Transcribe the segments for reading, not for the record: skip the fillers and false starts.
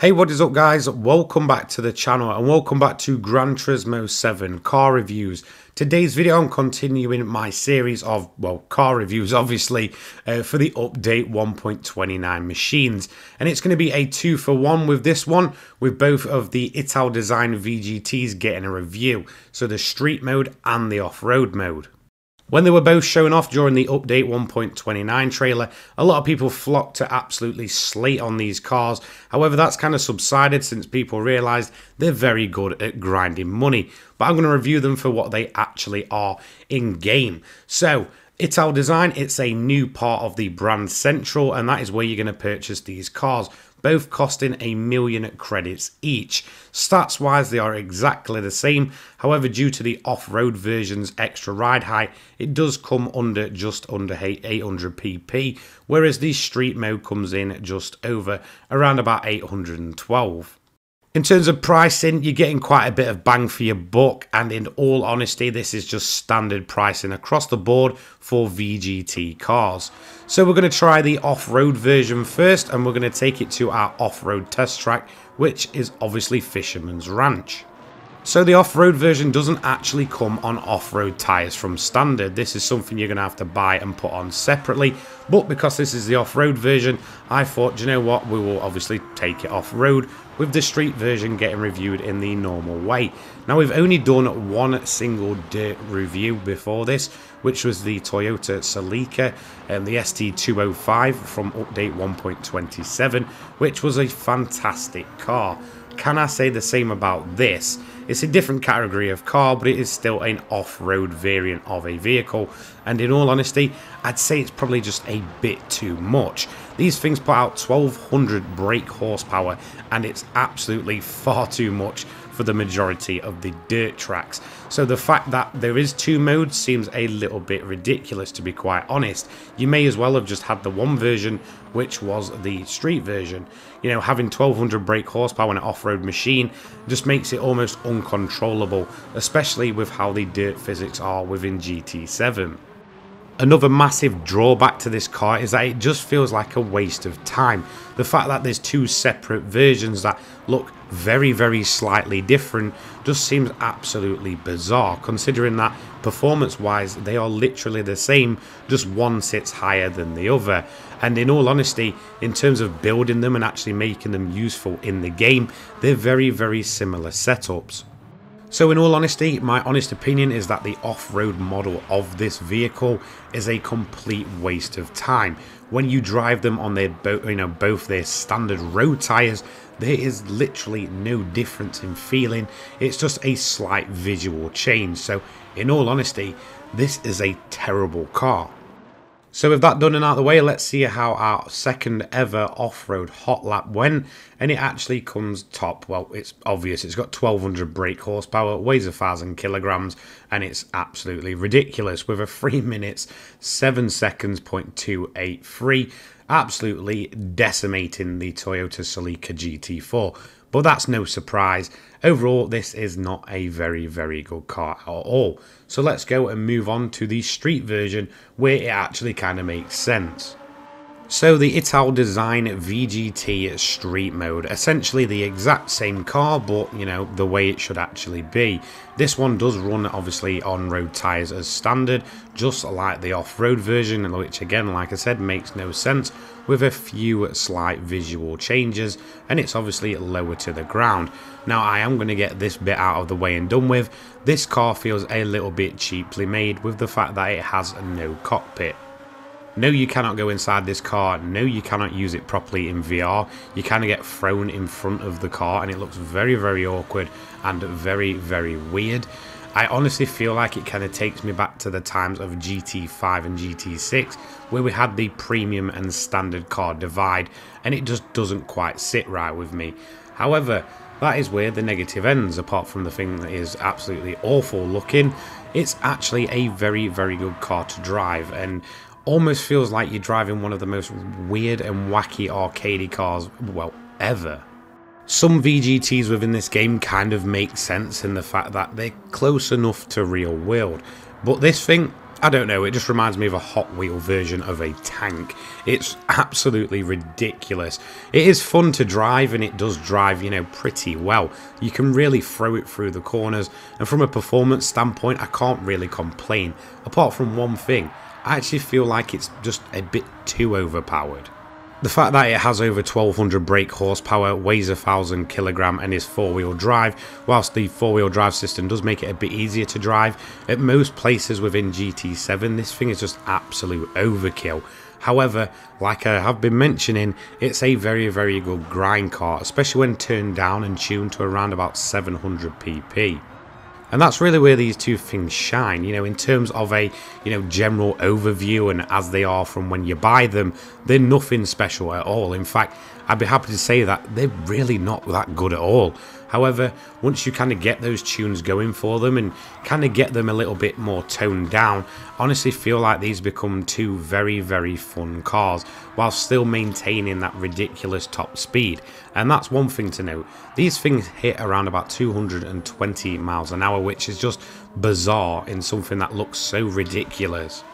Hey, what is up guys? Welcome back to the channel and welcome back to Gran Turismo 7 car reviews. Today's video I'm continuing my series of, well, car reviews obviously for the update 1.29 machines. And it's going to be a 2-for-1 with this one, with both of the ItalDesign VGTs getting a review. So the street mode and the off-road mode. When they were both shown off during the update 1.29 trailer, a lot of people flocked to absolutely slate on these cars. However, that's kind of subsided since people realised they're very good at grinding money. But I'm going to review them for what they actually are in game. So, ItalDesign, it's a new part of the brand Central, and that is where you're going to purchase these cars, both costing 1,000,000 credits each. Stats wise they are exactly the same, however due to the off-road version's extra ride height it does come under just under 800 pp, whereas the street mode comes in just over around about 812. In terms of pricing, you're getting quite a bit of bang for your buck, and in all honesty this is just standard pricing across the board for VGT cars. So we're going to try the off-road version first, and we're going to take it to our off-road test track, which is obviously Fisherman's Ranch. So the off-road version doesn't actually come on off-road tyres from standard. This is something you're going to have to buy and put on separately, but because this is the off-road version, I thought, you know what, we will obviously take it off-road, with the street version getting reviewed in the normal way. Now we've only done one single dirt review before this, which was the Toyota Celica and the ST205 from update 1.27, which was a fantastic car. Can I say the same about this? It's a different category of car, but it is still an off-road variant of a vehicle, and in all honesty I'd say it's probably just a bit too much. These things put out 1200 brake horsepower, and it's absolutely far too much for the majority of the dirt tracks. So the fact that there is two modes seems a little bit ridiculous, to be quite honest. You may as well have just had the one version, which was the street version. You know, having 1200 brake horsepower in an off-road machine just makes it almost uncontrollable, especially with how the dirt physics are within GT7. Another massive drawback to this car is that it just feels like a waste of time. The fact that there's two separate versions that look very slightly different just seems absolutely bizarre, considering that performance wise they are literally the same, just one sits higher than the other. And in all honesty, in terms of building them and actually making them useful in the game, they're very similar setups. So in all honesty, my honest opinion is that the off-road model of this vehicle is a complete waste of time. When you drive them on their both their standard road tyres, there is literally no difference in feeling, it's just a slight visual change. So in all honesty, this is a terrible car. So with that done and out of the way, let's see how our second ever off-road hot lap went, and it actually comes top. Well, it's obvious, it's got 1200 brake horsepower, weighs 1,000 kilograms, and it's absolutely ridiculous with a 3 minutes 7 seconds 0.283, absolutely decimating the Toyota Celica GT4. But that's no surprise. Overall, this is not a very good car at all. So let's go and move on to the street version, where it actually kind of makes sense. So the ItalDesign VGT street mode, essentially the exact same car, but you know, the way it should actually be. This one does run obviously on road tyres as standard, just like the off-road version, which again, like I said, makes no sense, with a few slight visual changes, and it's obviously lower to the ground. Now I am going to get this bit out of the way and done with. This car feels a little bit cheaply made, with the fact that it has no cockpit. No, you cannot go inside this car. No, you cannot use it properly in VR. You kind of get thrown in front of the car, and it looks very awkward and very weird. I honestly feel like it kind of takes me back to the times of GT5 and GT6, where we had the premium and standard car divide, and it just doesn't quite sit right with me. However, that is where the negative ends. Apart from the thing that is absolutely awful looking, it's actually a very good car to drive, and almost feels like you're driving one of the most weird and wacky arcadey cars, well, ever. Some VGTs within this game kind of make sense in the fact that they're close enough to real world, but this thing, I don't know, it just reminds me of a Hot Wheel version of a tank. It's absolutely ridiculous. It is fun to drive, and it does drive, you know, pretty well. You can really throw it through the corners, and from a performance standpoint, I can't really complain, apart from one thing. I actually feel like it's just a bit too overpowered. The fact that it has over 1200 brake horsepower, weighs 1000 kilograms, and is 4-wheel drive, whilst the 4-wheel drive system does make it a bit easier to drive, at most places within GT7 this thing is just absolute overkill. However, like I have been mentioning, it's a very, very good grind car, especially when turned down and tuned to around about 700 pp. And that's really where these two things shine, you know, in terms of a, you know, general overview, and as they are from when you buy them, they're nothing special at all. In fact, I'd be happy to say that they're really not that good at all. However, once you kind of get those tunes going for them and kind of get them a little bit more toned down, honestly feel like these become two very, very fun cars while still maintaining that ridiculous top speed. And that's one thing to note. These things hit around about 220 miles an hour, which is just bizarre in something that looks so ridiculous.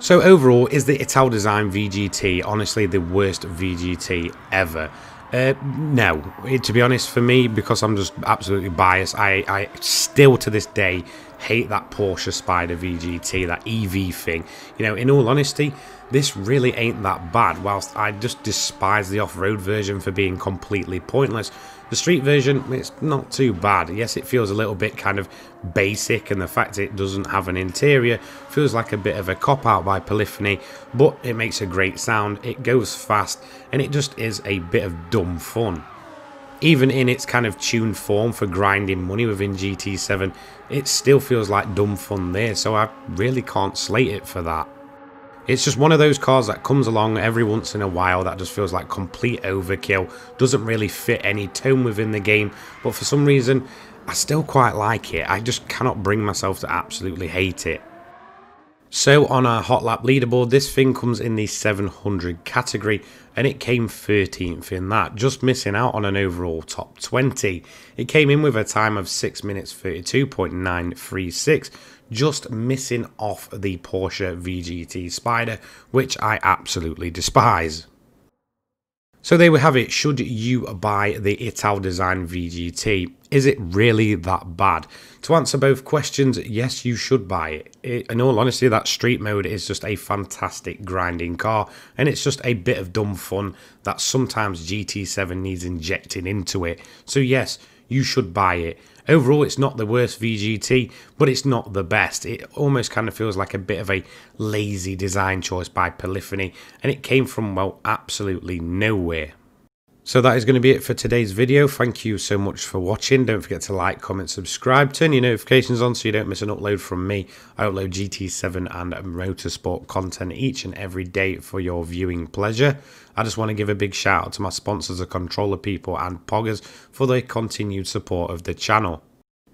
So overall, is the ItalDesign VGT honestly the worst VGT ever? No, to be honest, for me, because I'm just absolutely biased, I still to this day hate that Porsche Spyder VGT, that EV thing. You know, in all honesty, this really ain't that bad. Whilst I just despise the off-road version for being completely pointless, the street version, it's not too bad. Yes, it feels a little bit kind of basic, and the fact it doesn't have an interior feels like a bit of a cop-out by Polyphony, but it makes a great sound, it goes fast, and it just is a bit of dumb fun. Even in its kind of tuned form for grinding money within GT7, it still feels like dumb fun there, so I really can't slate it for that. It's just one of those cars that comes along every once in a while that just feels like complete overkill, doesn't really fit any tone within the game, but for some reason, I still quite like it. I just cannot bring myself to absolutely hate it. So on our hot lap leaderboard, this thing comes in the 700 category, and it came 13th in that, just missing out on an overall top 20. It came in with a time of 6:32.936, just missing off the Porsche VGT Spyder, which I absolutely despise. So there we have it. Should you buy the ItalDesign VGT? Is it really that bad? To answer both questions, yes, you should buy it. In all honesty, that street mode is just a fantastic grinding car, and it's just a bit of dumb fun that sometimes GT7 needs injecting into it. So yes, you should buy it. Overall, it's not the worst VGT, but it's not the best. It almost kind of feels like a bit of a lazy design choice by Polyphony, and it came from, well, absolutely nowhere. So that is going to be it for today's video. Thank you so much for watching. Don't forget to like, comment, subscribe, turn your notifications on so you don't miss an upload from me. I upload GT7 and motorsport content each and every day for your viewing pleasure. I just want to give a big shout out to my sponsors, the Controller People and Poggers, for their continued support of the channel.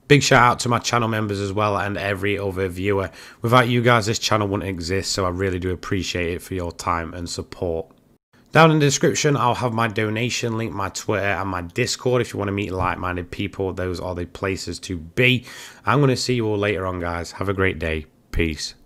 Big shout out to my channel members as well, and every other viewer. Without you guys, this channel wouldn't exist, so I really do appreciate it for your time and support. Down in the description, I'll have my donation link, my Twitter, and my Discord. If you want to meet like-minded people, those are the places to be. I'm going to see you all later on, guys. Have a great day. Peace.